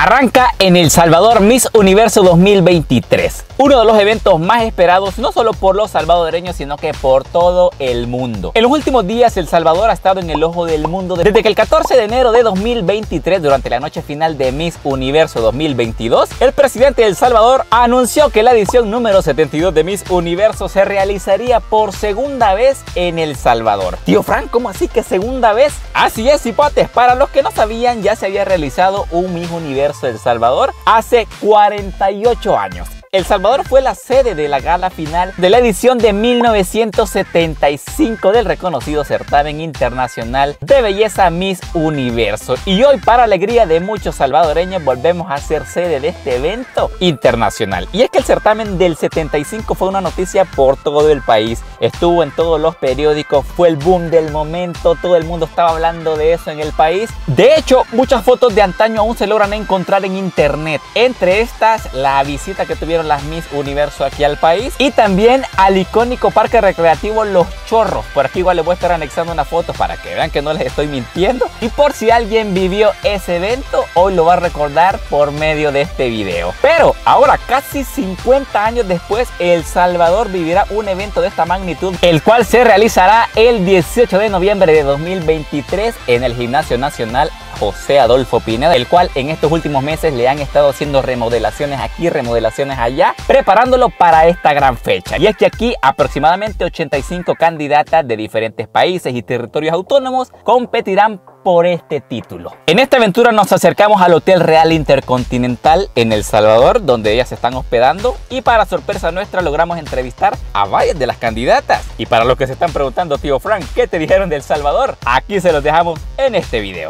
Arranca en El Salvador Miss Universe 2023, uno de los eventos más esperados no solo por los salvadoreños sino que por todo el mundo. En los últimos días El Salvador ha estado en el ojo del mundo desde que el 14 de enero de 2023, durante la noche final de Miss Universo 2022, el presidente de El Salvador anunció que la edición número 72 de Miss Universo se realizaría por segunda vez en El Salvador. Tío Frank, ¿cómo así que segunda vez? Así es, hipotes, para los que no sabían, ya se había realizado un Miss Universo El Salvador hace 48 años. El Salvador fue la sede de la gala final de la edición de 1975 del reconocido certamen internacional de belleza Miss Universo, y hoy, para alegría de muchos salvadoreños, volvemos a ser sede de este evento internacional. Y es que el certamen del 75 fue una noticia por todo el país, estuvo en todos los periódicos, fue el boom del momento, todo el mundo estaba hablando de eso en el país. De hecho, muchas fotos de antaño aún se logran encontrar en internet, entre estas la visita que tuvieron las Miss Universo aquí al país y también al icónico parque recreativo Los Chorros. Por aquí igual les voy a estar anexando una foto para que vean que no les estoy mintiendo, y por si alguien vivió ese evento, hoy lo va a recordar por medio de este video. Pero ahora, casi 50 años después, El Salvador vivirá un evento de esta magnitud, el cual se realizará el 18 de noviembre de 2023 en el Gimnasio Nacional José Adolfo Pineda, el cual en estos últimos meses le han estado haciendo remodelaciones aquí, remodelaciones allá, preparándolo para esta gran fecha. Y es que aquí aproximadamente 85 candidatas de diferentes países y territorios autónomos competirán por este título. En esta aventura nos acercamos al Hotel Real Intercontinental en El Salvador, donde ellas se están hospedando, y para sorpresa nuestra logramos entrevistar a varias de las candidatas. Y para los que se están preguntando, tío Frank, ¿qué te dijeron de El Salvador? Aquí se los dejamos en este video.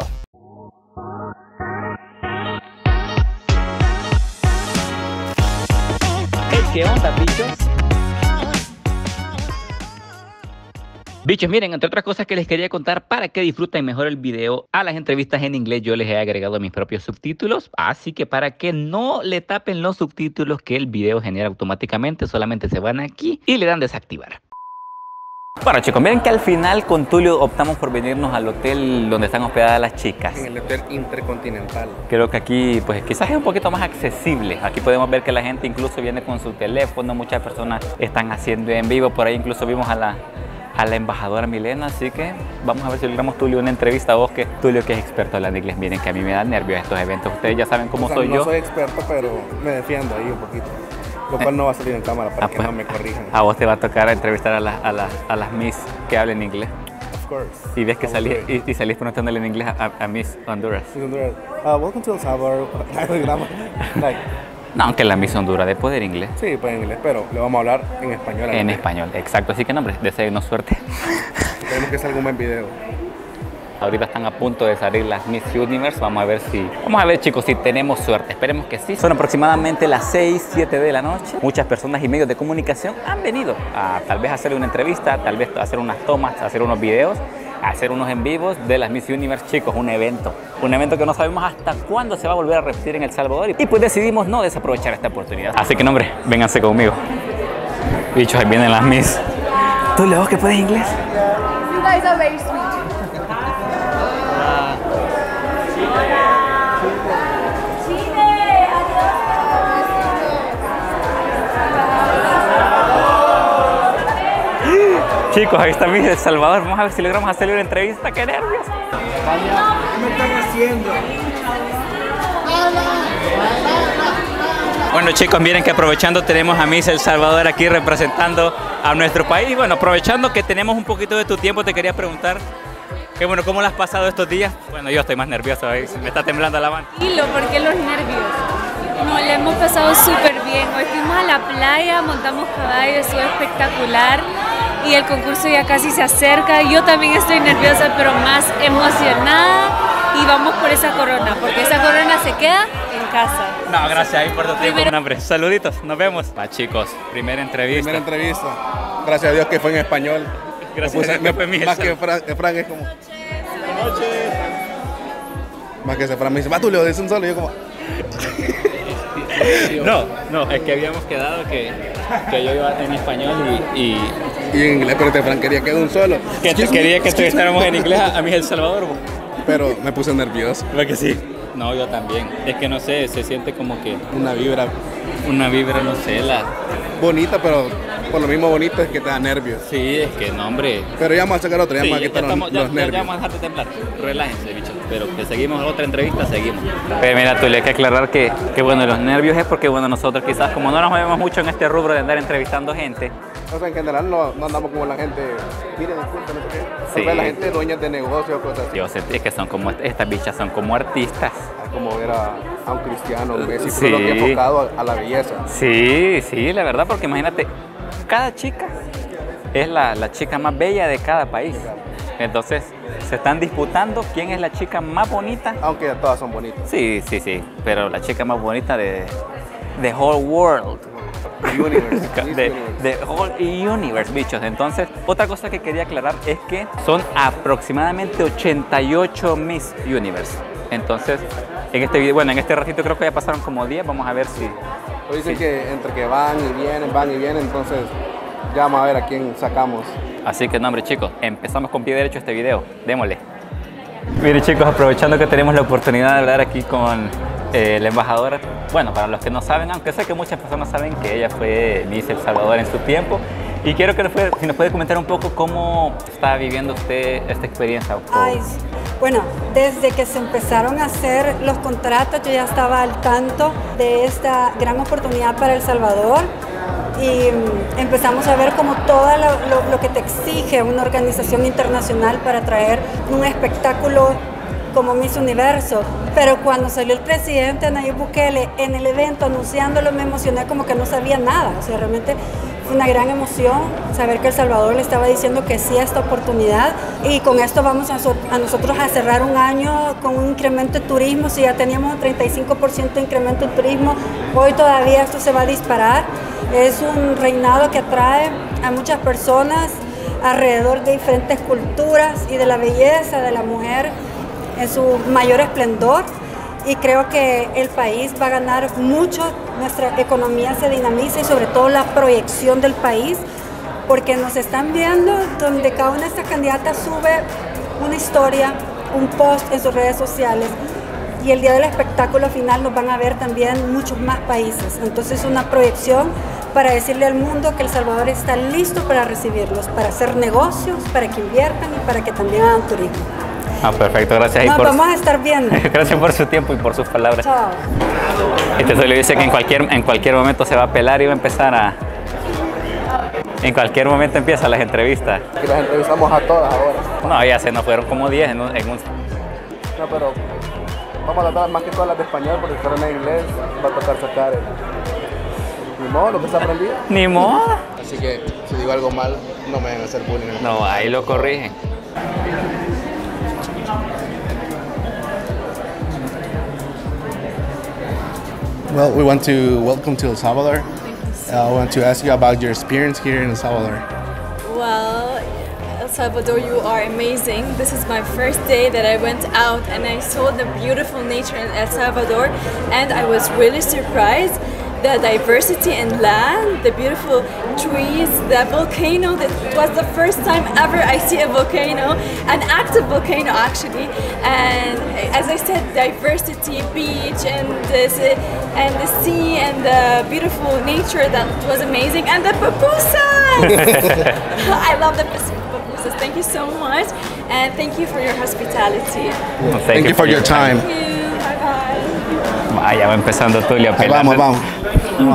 ¿Qué onda, bichos? Bichos, miren, entre otras cosas que les quería contar para que disfruten mejor el video, a las entrevistas en inglés yo les he agregado mis propios subtítulos, así que para que no le tapen los subtítulos que el video genera automáticamente, solamente se van aquí y le dan desactivar. Bueno, chicos, miren que al final con Tulio optamos por venirnos al hotel donde están hospedadas las chicas. En el Hotel Intercontinental. Creo que aquí, pues quizás es un poquito más accesible. Aquí podemos ver que la gente incluso viene con su teléfono, muchas personas están haciendo en vivo. Por ahí incluso vimos a la embajadora Milena, así que vamos a ver si logramos, Tulio, una entrevista a vos, que Tulio, que es experto hablando inglés. Miren que a mí me dan nervios estos eventos. Ustedes ya saben cómo soy yo. No soy experto, pero me defiendo ahí un poquito. Lo cual no va a salir en cámara para que pues, no me corrijan. A vos te va a tocar entrevistar a las Miss que hablen inglés. Of course. Y ves que salís pronunciándole en inglés a Miss Honduras. Honduras. Welcome to El Salvador. Like. No, aunque la Miss Honduras de poder inglés. Sí, pues en inglés, pero le vamos a hablar en español. En español, exacto. Así que, no, hombre, deseamos suerte. Esperemos que salga un buen video. Ahorita están a punto de salir las Miss Universe. Vamos a ver, chicos, si tenemos suerte. Esperemos que sí. Son aproximadamente las 6, 7 de la noche. Muchas personas y medios de comunicación han venido a tal vez hacer una entrevista, tal vez hacer unas tomas, hacer unos videos, hacer unos en vivos de las Miss Universe. Chicos, un evento. Un evento que no sabemos hasta cuándo se va a volver a repetir en El Salvador. Y pues decidimos no desaprovechar esta oportunidad. Así que, no, hombre, vénganse conmigo. Bichos, ahí vienen las Miss. ¿Tú, Leo, que puedes inglés? You guys are very sweet. Chicos, ahí está Miss El Salvador. Vamos a ver si logramos hacerle una entrevista. ¡Qué nervios! ¿Qué me están haciendo? Bueno, chicos, miren que aprovechando tenemos a Miss El Salvador aquí representando a nuestro país. Y bueno, aprovechando que tenemos un poquito de tu tiempo, te quería preguntar que, bueno, ¿cómo lo has pasado estos días? Bueno, yo estoy más nervioso, ¿eh? Me está temblando la mano. Tranquilo, porque los nervios. No, le hemos pasado súper bien. Hoy fuimos a la playa, montamos caballos, fue espectacular. Y el concurso ya casi se acerca. Yo también estoy nerviosa, pero más emocionada. Y vamos por esa corona, porque esa corona se queda en casa. No, gracias ahí por tu tiempo, hombre. Saluditos, nos vemos. Pa, chicos, primera entrevista. Gracias a Dios que fue en español. Gracias a Dios. Más que Frank es como... Buenas noches. Más que Frank me dice, va, tú le dices un solo. Y yo como... No, es que habíamos quedado que yo iba en español y en inglés, pero te Frank quería que un solo. Que quería que estuviéramos en inglés a mí El Salvador. Bo. Pero me puse nervioso. Porque sí. No, yo también. Es que no sé, se siente como que... Una vibra, no sé, la... Bonita, pero por lo mismo bonita es que te da nervios. Sí, es que no, hombre. Pero ya vamos a sacar otra, ya sí, vamos a quitar los nervios. Ya vamos a dejar de temblar. Relájense, bicho. Pero que seguimos otra entrevista, seguimos. Pero mira, tú le hay que aclarar que bueno, los nervios es porque, bueno, nosotros quizás como no nos movemos mucho en este rubro de andar entrevistando gente. O sea, en general no andamos como la gente, miren, disculpen, no sé qué. Sí. Tal vez la gente dueña de negocios, cosas así. Yo sé, es que son como, estas bichas son como artistas. Como ver a un cristiano, un Messi, sí, enfocado a la belleza. Sí, sí, la verdad, porque imagínate, cada chica es la chica más bella de cada país. Entonces, se están disputando quién es la chica más bonita. Aunque todas son bonitas. Sí, sí, sí, pero la chica más bonita de the whole world. Universe, the whole universe, bichos. Entonces, otra cosa que quería aclarar es que son aproximadamente 88 Miss Universe. Entonces, en este video, bueno, en este ratito creo que ya pasaron como 10, vamos a ver si... Hoy dicen que entre que van y vienen, entonces ya vamos a ver a quién sacamos. Así que no, hombre, chicos, empezamos con pie derecho este video, démosle. Miren, chicos, aprovechando que tenemos la oportunidad de hablar aquí con la embajadora, bueno, para los que no saben, aunque sé que muchas personas saben que ella fue Miss El Salvador en su tiempo, y quiero que si nos puede comentar un poco cómo está viviendo usted esta experiencia. Bueno, desde que se empezaron a hacer los contratos, yo ya estaba al tanto de esta gran oportunidad para El Salvador y empezamos a ver como todo lo que te exige una organización internacional para traer un espectáculo como Miss Universo. Pero cuando salió el presidente Nayib Bukele en el evento anunciándolo, me emocioné como que no sabía nada. O sea, realmente fue una gran emoción saber que El Salvador le estaba diciendo que sí a esta oportunidad. Y con esto vamos a nosotros a cerrar un año con un incremento de turismo. Si ya teníamos un 35% de incremento de turismo, hoy todavía esto se va a disparar. Es un reinado que atrae a muchas personas alrededor de diferentes culturas y de la belleza de la mujer en su mayor esplendor, y creo que el país va a ganar mucho, nuestra economía se dinamiza y sobre todo la proyección del país, porque nos están viendo donde cada una de estas candidatas sube una historia, un post en sus redes sociales, y el día del espectáculo final nos van a ver también muchos más países. Entonces, una proyección para decirle al mundo que El Salvador está listo para recibirlos, para hacer negocios, para que inviertan y para que también hagan turismo. Ah, perfecto, gracias. No, vamos a estar viendo. Gracias por su tiempo y por sus palabras. Chao. Este solo dice que en cualquier momento se va a pelar y va a empezar a... En cualquier momento empiezan las entrevistas. Y las entrevistamos a todas ahora. No, ya se nos fueron como 10 en un... No, pero vamos a tratar más que todas las de español, porque fueron en inglés, va a tocar sacar el... Ni modo, lo que se aprendido. Ni modo. Así que si digo algo mal, no me deben hacer bullying. No, ahí lo corrigen. Well, we want to welcome to El Salvador. I want to ask you about your experience here in El Salvador. Well, El Salvador, you are amazing. This is my first day that I went out and I saw the beautiful nature in El Salvador, and I was really surprised. The diversity in land, the beautiful trees, the volcano. That was the first time ever I see a volcano, an active volcano actually. And as I said, diversity, beach, and the sea, and the beautiful nature. That was amazing. And the pupusas! I love the pupusas. Thank you so much, and thank you for your hospitality. Well, thank you for your time. Thank you. Bye bye. Vaya, va empezando Tulio. Vamos.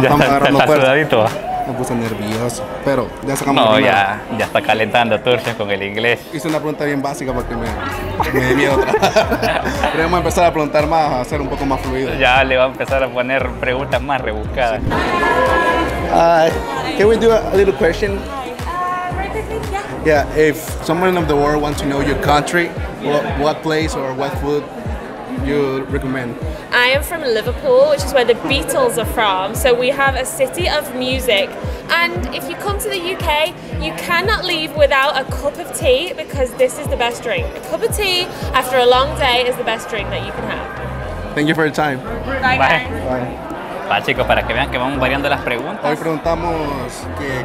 Ya está sudadito. Me puse nervioso, pero ya sacamos. No, ya está calentando Turcio con el inglés. Hice una pregunta bien básica porque me di miedo. Pero vamos a empezar a preguntar más, a hacer un poco más fluido. Ya le va a empezar a poner preguntas más rebuscadas. Can we do a little question? Yeah, if someone of the world wants to know your country, what place or what food you recommend? I am from Liverpool, which is where the Beatles are from, so we have a city of music. And if you come to the UK, you cannot leave without a cup of tea, because this is the best drink. A cup of tea after a long day is the best drink that you can have. Thank you for your time. Bye. Bye. Bye. Va, chicos, para que vean que vamos variando las preguntas. Hoy preguntamos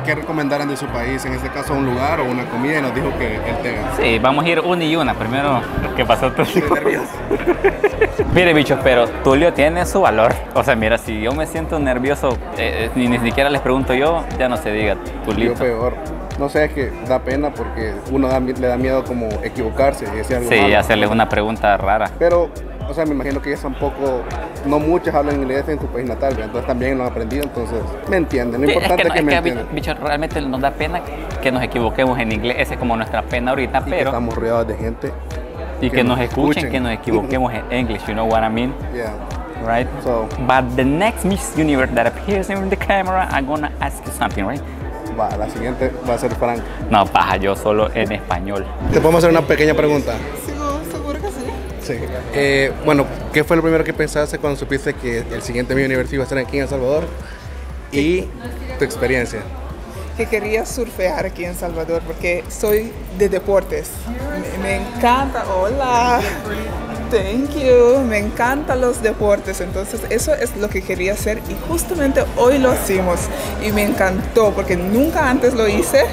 qué recomendaran de su país, en este caso un lugar o una comida, y nos dijo que el té. Sí, vamos a ir una y una. Primero, ¿qué pasó, Tulio? Estoy nervioso. Mire, bichos, pero Tulio tiene su valor. O sea, mira, si yo me siento nervioso, ni siquiera les pregunto yo, ya no se diga, Tulio. Yo peor. No sé, es que da pena porque uno le da miedo como equivocarse y decir algo malo. Sí, hacerles una pregunta rara. Pero, o sea, me imagino que ellas tampoco, no muchas hablan inglés en su país natal, ¿verdad? Entonces también lo han aprendido, entonces me entienden. Lo importante es que me entiendan. Bicho, realmente nos da pena que nos equivoquemos en inglés, esa es como nuestra pena ahorita, y pero... que estamos rodeados de gente. Y que nos escuchen, que nos equivoquemos en English, you know what I mean? Yeah. Right? So... But the next Miss Universe that appears in the camera, I'm gonna ask you something, right? Va, la siguiente va a ser Frank. No, paja, yo solo en español. ¿Te podemos hacer una pequeña pregunta? Sí, seguro que sí. Sí. Bueno, ¿qué fue lo primero que pensaste cuando supiste que el siguiente Miss Universe iba a estar aquí en El Salvador? Y tu experiencia. Que quería surfear aquí en El Salvador porque soy de deportes. Me encanta. Hola. Thank you. Me encantan los deportes, entonces eso es lo que quería hacer y justamente hoy lo hicimos y me encantó porque nunca antes lo hice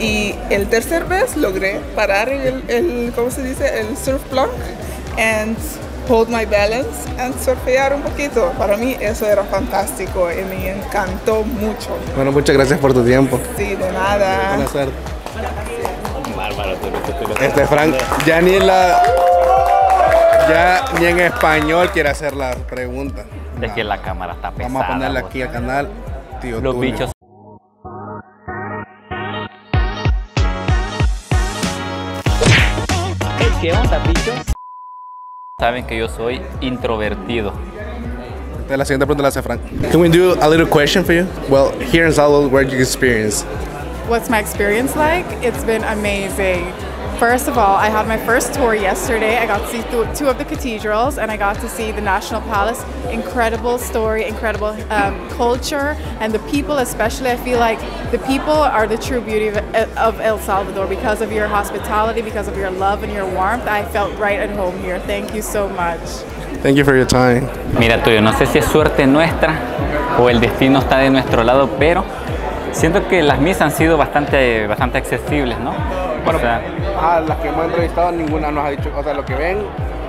y el tercer vez logré parar el ¿cómo se dice? El surf block and hold my balance and surfear un poquito. Para mí eso era fantástico y me encantó mucho. Bueno, muchas gracias por tu tiempo. Sí, de nada. Buenas tardes. Este Frank, ya ni la... Ya ni en español quiere hacer la pregunta. Es que la cámara está pesada. Vamos a ponerle aquí al canal, tío. Los bichos. ¿Qué onda, bichos? Saben que yo soy introvertido. La siguiente pregunta la hace Frank. Can we do a little question for you? Well, here in Salvador, where did you experience? What's my experience like? It's been amazing. First of all, I had my first tour yesterday. I got to see two of the cathedrals and I got to see the National Palace. Incredible story, incredible culture, and the people especially. I feel like the people are the true beauty of El Salvador. Because of your hospitality, because of your love and your warmth, I felt right at home here. Thank you so much. Thank you for your time. Mira, Tulio, no sé si es suerte nuestra o el destino está de nuestro lado, pero siento que las misas han sido bastante accesibles, ¿no? Bueno, o sea, a las que hemos entrevistado ninguna nos ha dicho, o sea, lo que ven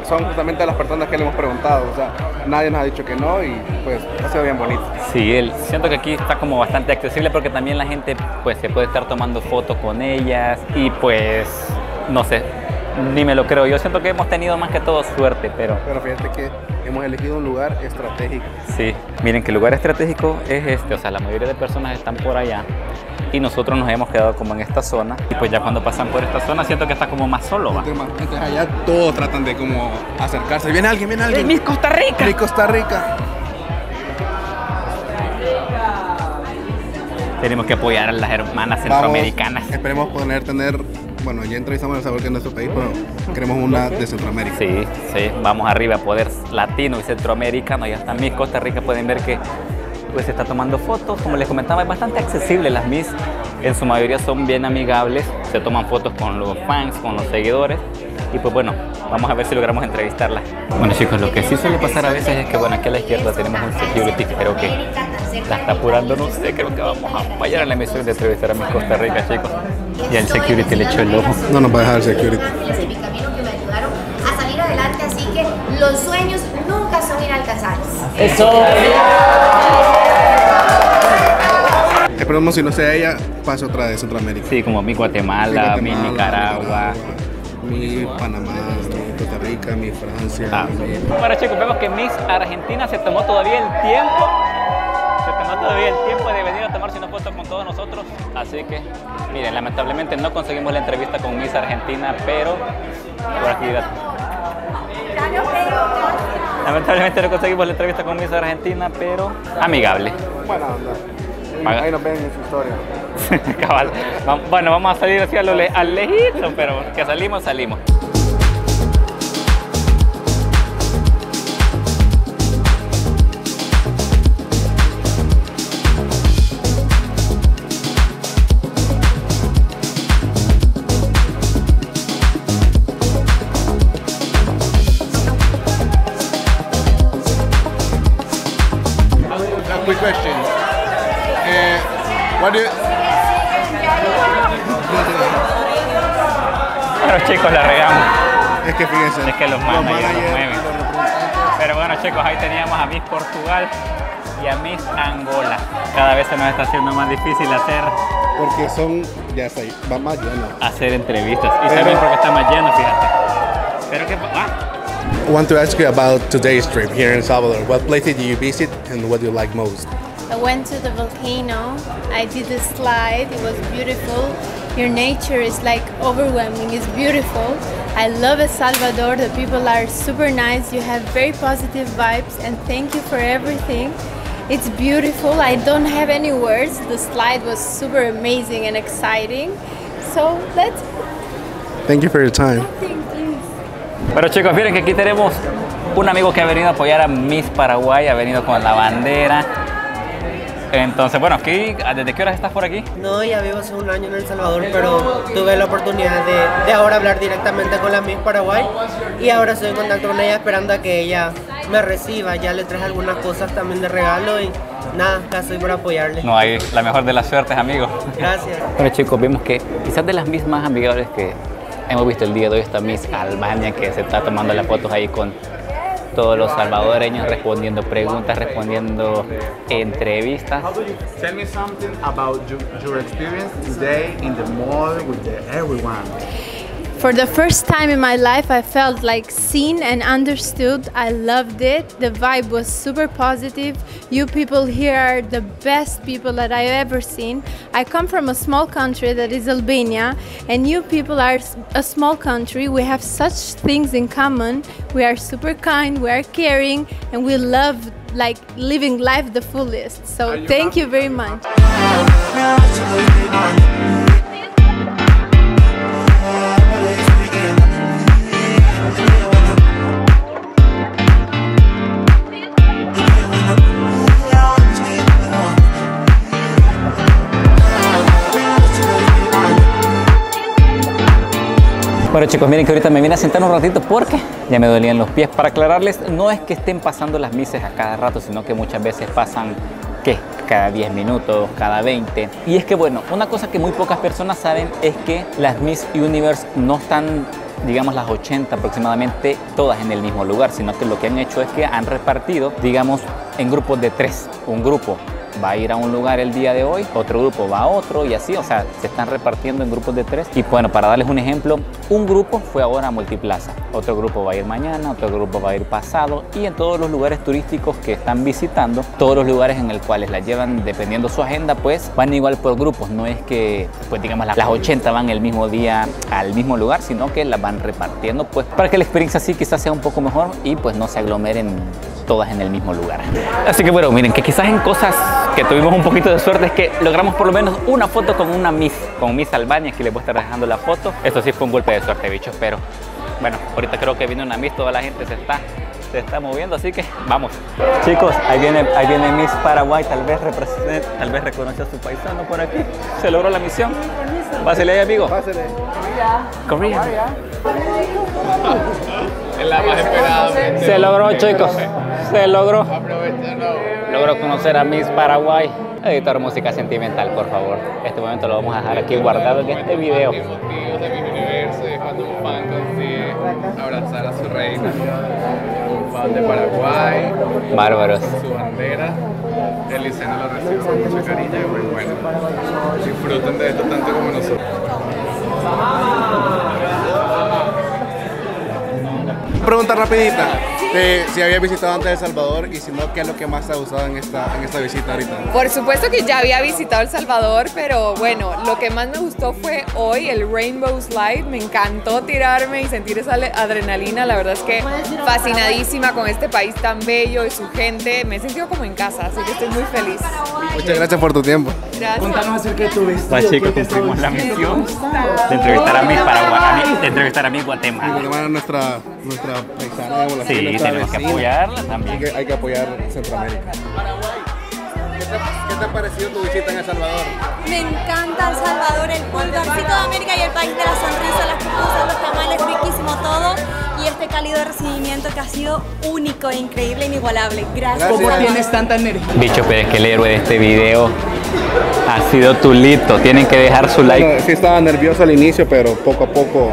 son justamente las personas que le hemos preguntado, o sea, nadie nos ha dicho que no y pues ha sido bien bonito. Sí, siento que aquí está como bastante accesible porque también la gente pues se puede estar tomando fotos con ellas y pues no sé, ni me lo creo, yo siento que hemos tenido más que todo suerte, pero... Pero fíjate que hemos elegido un lugar estratégico. Sí, miren que el lugar estratégico es este, o sea, la mayoría de personas están por allá. Y nosotros nos hemos quedado como en esta zona y pues ya cuando pasan por esta zona siento que está como más solo, ¿va? Entonces allá todos tratan de como acercarse. Viene alguien, viene alguien. Miss Costa Rica. Miss Costa Rica. Tenemos que apoyar a las hermanas centroamericanas. Esperemos tener, bueno, ya entrevistamos el sabor que es nuestro país, pero queremos una de Centroamérica. Sí, sí, vamos arriba a poder latino y centroamericano. Ya está Miss Costa Rica, pueden ver que pues se está tomando fotos, como les comentaba, es bastante accesible, las Miss en su mayoría son bien amigables, se toman fotos con los fans, con los seguidores y pues bueno, vamos a ver si logramos entrevistarlas. Bueno chicos, lo que sí suele pasar a veces es que bueno, aquí a la izquierda tenemos un security que creo que la está apurando, no sé, creo que vamos a fallar en la misión de entrevistar a Miss Costa Rica, chicos. Y el security le echó el ojo. No nos va a dejar el security. Así que los sueños nunca son inalcanzables. ¡Eso! Esperemos si no sea ella, pase otra de Centroamérica. Sí, como mi Guatemala, mi Nicaragua, mi Panamá, mi Costa Rica, mi Francia. Bueno chicos, vemos que Miss Argentina se tomó todavía el tiempo. Se tomó todavía el tiempo de venir a tomarse una foto con todos nosotros. Así que, miren, lamentablemente no conseguimos la entrevista con Miss Argentina, pero por actividad. Lamentablemente no conseguimos la entrevista con Miss Argentina, pero amigable. Buena onda. Ahí nos ven en su historia. Cabal. Bueno, vamos a salir hacia al lejito, pero que salimos, salimos. a quick question. What do you... Bueno, chicos, la regamos. Es que fíjense. Es que los managers nos mueven. Pero bueno, chicos, ahí teníamos a Miss Portugal y a Miss Angola. Cada vez se nos está haciendo más difícil hacer... Porque son... ya sé, va más lleno. Hacer entrevistas. Y también porque está más lleno, fíjate. Pero que... I want to ask you about today's trip here in Salvador. What places did you visit and what do you like most? I went to the volcano. I did the slide. It was beautiful. Your nature is like overwhelming. It's beautiful. I love El Salvador. The people are super nice. You have very positive vibes and thank you for everything. It's beautiful. I don't have any words. The slide was super amazing and exciting. So let's... Thank you for your time. Pero chicos, miren que aquí tenemos un amigo que ha venido a apoyar a Miss Paraguay, ha venido con la bandera. Entonces, bueno, aquí, ¿desde qué horas estás por aquí? No, ya vivo hace un año en El Salvador, pero tuve la oportunidad de ahora hablar directamente con la Miss Paraguay y ahora estoy en contacto con ella esperando a que ella me reciba. Ya le traje algunas cosas también de regalo y nada, acá estoy para apoyarle. No, hay la mejor de las suertes, amigos. Gracias. Bueno, chicos, vimos que quizás de las Miss más amigables que... hemos visto el día de hoy esta Miss Albania que se está tomando las fotos ahí con todos los salvadoreños, respondiendo preguntas, respondiendo entrevistas. Tell me something about your experience today in the mall with everyone. For the first time in my life, I felt like seen and understood. I loved it. The vibe was super positive. You people here are the best people that I've ever seen. I come from a small country that is Albania, and you people are a small country. We have such things in common. We are super kind, we are caring, and we love like living life the fullest. So thank you very much. Bueno chicos, miren que ahorita me vine a sentar un ratito porque ya me dolían los pies. Para aclararles, no es que estén pasando las misses a cada rato, sino que muchas veces pasan, ¿qué? Cada 10 minutos, cada 20. Y es que bueno, una cosa que muy pocas personas saben es que las Miss Universe no están, digamos, las 80 aproximadamente, todas en el mismo lugar, sino que lo que han hecho es que han repartido, digamos, en grupos de 3. Un grupo va a ir a un lugar el día de hoy, otro grupo va a otro y así, o sea, se están repartiendo en grupos de 3. Y bueno, para darles un ejemplo, un grupo fue ahora a Multiplaza, otro grupo va a ir mañana, otro grupo va a ir pasado, y en todos los lugares turísticos que están visitando, todos los lugares en los cuales la llevan, dependiendo su agenda, pues van igual por grupos. No es que, pues digamos, las 80 van el mismo día al mismo lugar, sino que las van repartiendo, pues para que la experiencia así quizás sea un poco mejor y pues no se aglomeren todas en el mismo lugar. Así que bueno, miren que quizás en cosas que tuvimos un poquito de suerte es que logramos por lo menos una foto con una Miss, con Miss Albania, que les voy a estar dejando la foto. Esto sí fue un golpe de suerte, bichos, pero bueno, ahorita creo que viene una Miss, toda la gente se está moviendo, así que vamos. Chicos, ahí viene Miss Paraguay, tal vez reconoció a su paisano por aquí. Se logró la misión. Pásele ahí, amigo. Pásele. Corría. Es la más esperada. Se logró, chicos. Se logró. Logró conocer a Miss Paraguay. Editor música sentimental, por favor. Este momento lo vamos a dejar aquí guardado en este video. Motivos de mi universo es cuando un fan consigue abrazar a su reina. Un fan de Paraguay. Bárbaros. Su bandera. El liceo lo recibe con mucha cariño y muy bueno. Disfruten de esto tanto como nosotros. Pregunta rapidita, si había visitado antes El Salvador y si no, ¿qué es lo que más te ha gustado en esta visita ahorita? Por supuesto que ya había visitado El Salvador, pero bueno, lo que más me gustó fue hoy el Rainbow Slide. Me encantó tirarme y sentir esa adrenalina. La verdad es que fascinadísima con este país tan bello y su gente. Me he sentido como en casa, así que estoy muy feliz. Muchas gracias por tu tiempo. Gracias. Contanos acerca de tu vestido. Pues chicos, cumplimos la misión de entrevistar a Miss Paraguay, de entrevistar a Miss Guatemala. Guatemala es nuestra paisana, sí, tenemos que apoyarla también. Hay que apoyar Centroamérica. ¿Qué te ha parecido tu visita en El Salvador? Me encanta El Salvador, el pulgarcito de América y el país de la sonrisa, las pupusas, los tamales, riquísimo todo. Y este cálido recibimiento que ha sido único, increíble, inigualable. Gracias. ¿Cómo tienes tanta energía? Bicho, pero es que el héroe de este video ha sido Tulito. Tienen que dejar su like. Bueno, sí estaba nervioso al inicio, pero poco a poco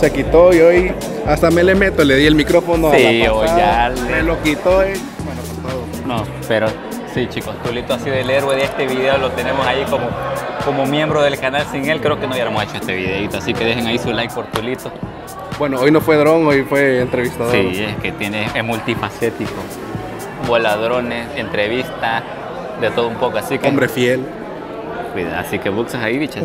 se quitó y hoy hasta me le meto, le di el micrófono a la pasada, me lo quitó y bueno, con todo. No, pero sí, chicos, Tulito ha sido el héroe de este video, lo tenemos ahí como miembro del canal. Sin él creo que no hubiéramos hecho este videito, así que dejen ahí su like por Tulito. Bueno, hoy no fue dron, hoy fue entrevistador. Sí, es que es multifacético, vuela drones, entrevista, de todo un poco, así que... Hombre fiel. Cuida, así que buxas ahí, bichas.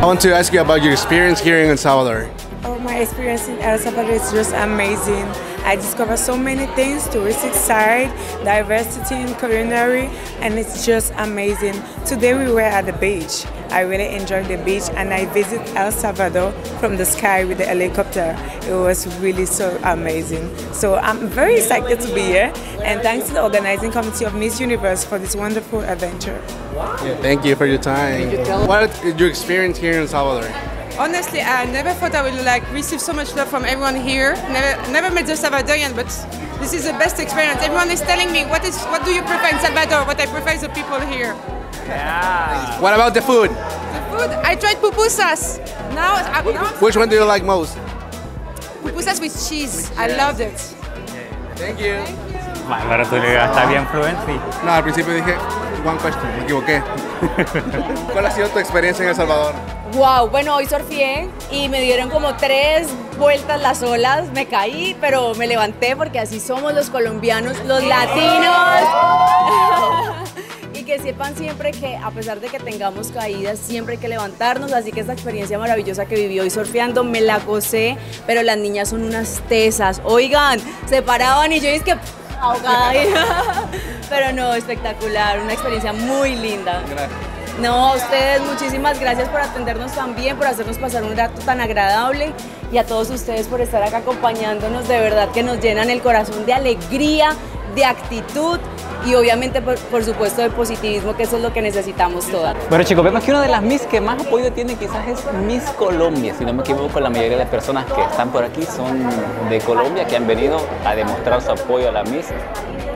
I want to ask you about your experience here in El Salvador. Oh, my experience in El Salvador is just amazing. I discovered so many things, touristic side, diversity in culinary, and it's just amazing. Today we were at the beach. I really enjoyed the beach, and I visited El Salvador from the sky with the helicopter. It was really so amazing. So I'm very excited to be here, and thanks to the organizing committee of Miss Universe for this wonderful adventure. Yeah, thank you for your time. What did you experience here in El Salvador? Honestly, I never thought I would receive so much love from everyone here. Never met the Salvadorian, but this is the best experience. Everyone is telling me, what do you prefer in Salvador? What I prefer is the people here. Yeah. What about the food? The food, I tried pupusas. Now which one do you like most? Pupusas with cheese. I loved it. Thank you. Para tu vida está bien fluente. No, al principio dije one question, me equivoqué. ¿Cuál ha sido tu experiencia en El Salvador? Wow, bueno, hoy surfeé y me dieron como 3 vueltas las olas, me caí, pero me levanté porque así somos los colombianos, los latinos. Y que sepan siempre que a pesar de que tengamos caídas, siempre hay que levantarnos, así que esta experiencia maravillosa que viví hoy surfeando, me la gocé, pero las niñas son unas tesas, oigan, se paraban y yo dije que... ahogada, pero no, espectacular, una experiencia muy linda. Gracias. No, a ustedes muchísimas gracias por atendernos tan bien, por hacernos pasar un rato tan agradable y a todos ustedes por estar acá acompañándonos, de verdad que nos llenan el corazón de alegría, de actitud y obviamente por supuesto de positivismo, que eso es lo que necesitamos todas. Bueno chicos, vemos que una de las Miss que más apoyo tiene quizás es Miss Colombia, si no me equivoco la mayoría de las personas que están por aquí son de Colombia, que han venido a demostrar su apoyo a la Miss.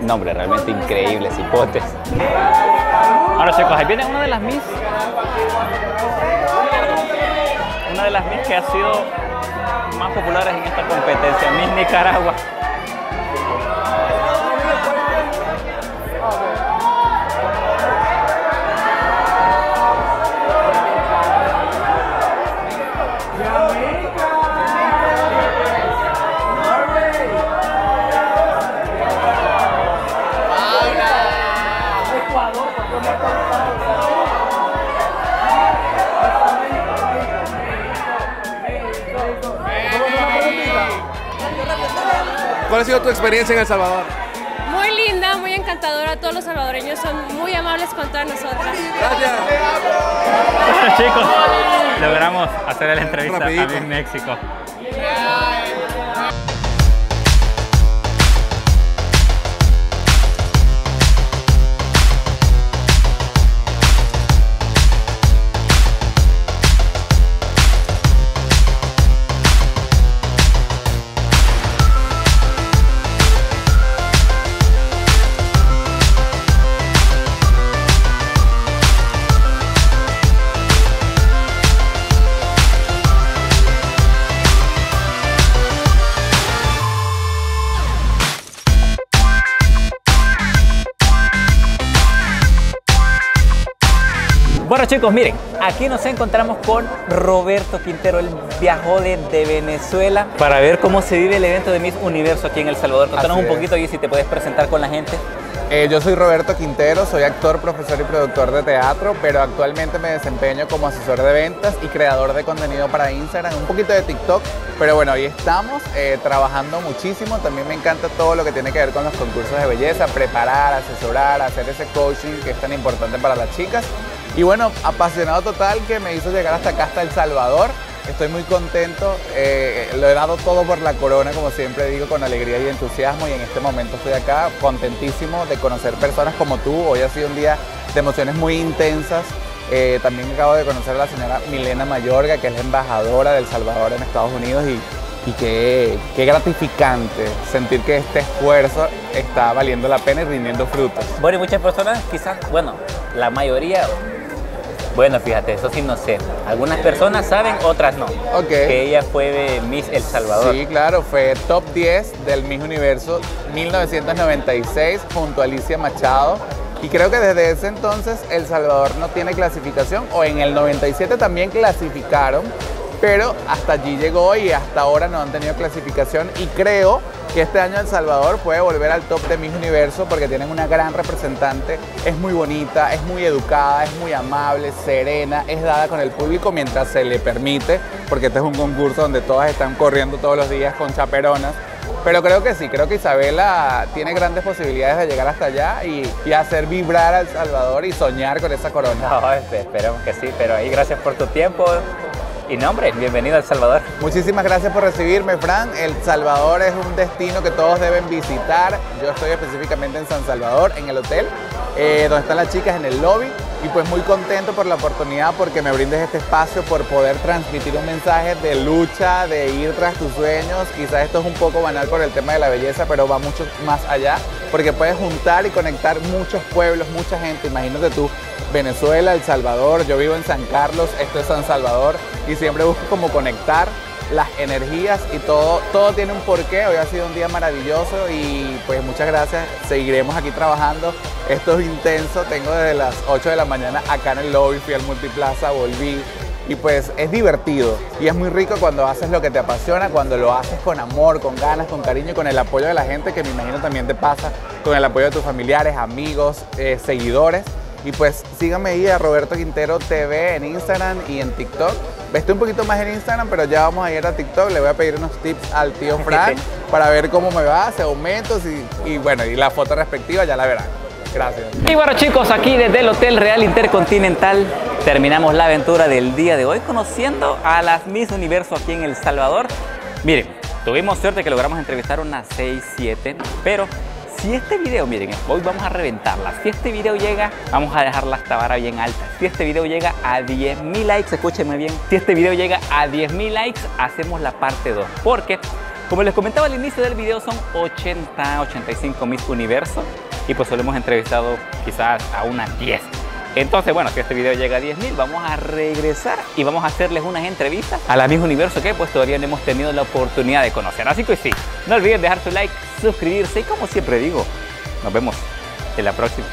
No hombre, realmente increíbles hipotes. Ahora chicos, ahí viene una de las Miss. Una de las Miss que ha sido más populares en esta competencia, Miss Nicaragua. ¿Cuál ha sido tu experiencia en El Salvador? Muy linda, muy encantadora. Todos los salvadoreños son muy amables con todas nosotras. Gracias. Bueno, chicos, logramos hacer la entrevista rapidito a México. Bueno chicos, miren, aquí nos encontramos con Roberto Quintero, él viajó desde Venezuela para ver cómo se vive el evento de Miss Universo aquí en El Salvador. Contanos un poquito y si te puedes presentar con la gente. Yo soy Roberto Quintero, soy actor, profesor y productor de teatro, pero actualmente me desempeño como asesor de ventas y creador de contenido para Instagram, un poquito de TikTok, pero bueno, ahí estamos trabajando muchísimo. También me encanta todo lo que tiene que ver con los concursos de belleza, preparar, asesorar, hacer ese coaching que es tan importante para las chicas. Y bueno, apasionado total que me hizo llegar hasta acá, hasta El Salvador. Estoy muy contento, lo he dado todo por la corona, como siempre digo, con alegría y entusiasmo, y en este momento estoy acá contentísimo de conocer personas como tú. Hoy ha sido un día de emociones muy intensas. También acabo de conocer a la señora Milena Mayorga, que es la embajadora del Salvador en Estados Unidos, y qué gratificante sentir que este esfuerzo está valiendo la pena y rindiendo frutos. Bueno, y muchas personas quizás, bueno, la mayoría... Bueno, fíjate, eso sí no sé. Algunas personas saben, otras no. Ok. Que ella fue de Miss El Salvador. Sí, claro, fue top 10 del Miss Universo 1996 junto a Alicia Machado. Y creo que desde ese entonces El Salvador no tiene clasificación, o en el 97 también clasificaron, pero hasta allí llegó y hasta ahora no han tenido clasificación, y creo que este año El Salvador puede volver al top de Miss Universo porque tienen una gran representante. Es muy bonita, es muy educada, es muy amable, serena, es dada con el público mientras se le permite, porque este es un concurso donde todas están corriendo todos los días con chaperonas. Pero creo que sí, creo que Isabela tiene grandes posibilidades de llegar hasta allá y hacer vibrar a El Salvador y soñar con esa corona. No, esperemos que sí, pero ahí gracias por tu tiempo. Y no, hombre, bienvenido a El Salvador. Muchísimas gracias por recibirme, Fran. El Salvador es un destino que todos deben visitar. Yo estoy específicamente en San Salvador, en el hotel, donde están las chicas en el lobby. Y pues muy contento por la oportunidad, porque me brindes este espacio por poder transmitir un mensaje de lucha, de ir tras tus sueños. Quizás esto es un poco banal por el tema de la belleza, pero va mucho más allá, porque puedes juntar y conectar muchos pueblos, mucha gente. Imagínate tú, Venezuela, El Salvador, yo vivo en San Carlos, esto es San Salvador, y siempre busco como conectar las energías y todo tiene un porqué. Hoy ha sido un día maravilloso y pues muchas gracias, seguiremos aquí trabajando. Esto es intenso, tengo desde las 8 de la mañana acá en el lobby, fui al Multiplaza, volví, y pues es divertido y es muy rico cuando haces lo que te apasiona, cuando lo haces con amor, con ganas, con cariño y con el apoyo de la gente, que me imagino también te pasa, con el apoyo de tus familiares, amigos, seguidores. Y pues síganme ahí a Roberto Quintero TV en Instagram y en TikTok. Estoy un poquito más en Instagram, pero ya vamos a ir a TikTok. Le voy a pedir unos tips al tío Frank para ver cómo me va, si aumento, y bueno, y la foto respectiva ya la verán. Gracias. Y bueno, chicos, aquí desde el Hotel Real Intercontinental terminamos la aventura del día de hoy conociendo a las Miss Universo aquí en El Salvador. Miren, tuvimos suerte que logramos entrevistar unas 6, 7, pero... si este video, miren, hoy vamos a reventarla. Si este video llega, vamos a dejar la vara bien alta. Si este video llega a 10.000 likes, escúchenme bien. Si este video llega a 10.000 likes, hacemos la parte 2. Porque, como les comentaba al inicio del video, son 80, 85 Miss Universo. Y pues solo hemos entrevistado quizás a unas 10. Entonces, bueno, si este video llega a 10.000, vamos a regresar y vamos a hacerles unas entrevistas a la Miss Universo que pues todavía no hemos tenido la oportunidad de conocer. Así que sí, no olviden dejar su like, suscribirse y, como siempre digo, nos vemos en la próxima.